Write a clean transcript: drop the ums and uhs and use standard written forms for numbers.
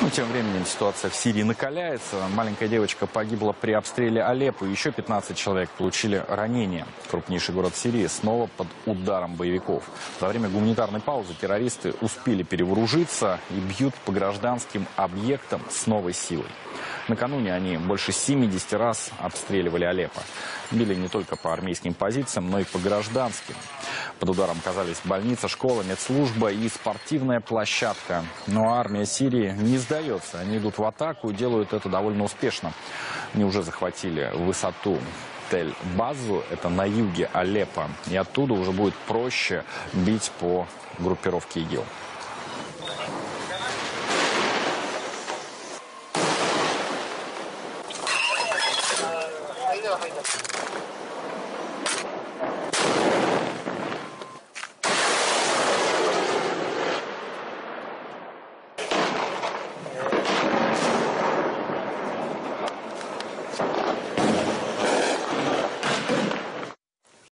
Ну, тем временем ситуация в Сирии накаляется. Маленькая девочка погибла при обстреле Алеппо. Еще 15 человек получили ранения. Крупнейший город Сирии снова под ударом боевиков. За время гуманитарной паузы террористы успели перевооружиться и бьют по гражданским объектам с новой силой. Накануне они больше 70 раз обстреливали Алеппо. Били не только по армейским позициям, но и по гражданским. Под ударом оказались больница, школа, медслужба и спортивная площадка. Но армия Сирии не сдается. Они идут в атаку и делают это довольно успешно. Они уже захватили высоту Тель-Базу, это на юге Алеппо. И оттуда уже будет проще бить по группировке ИГИЛ.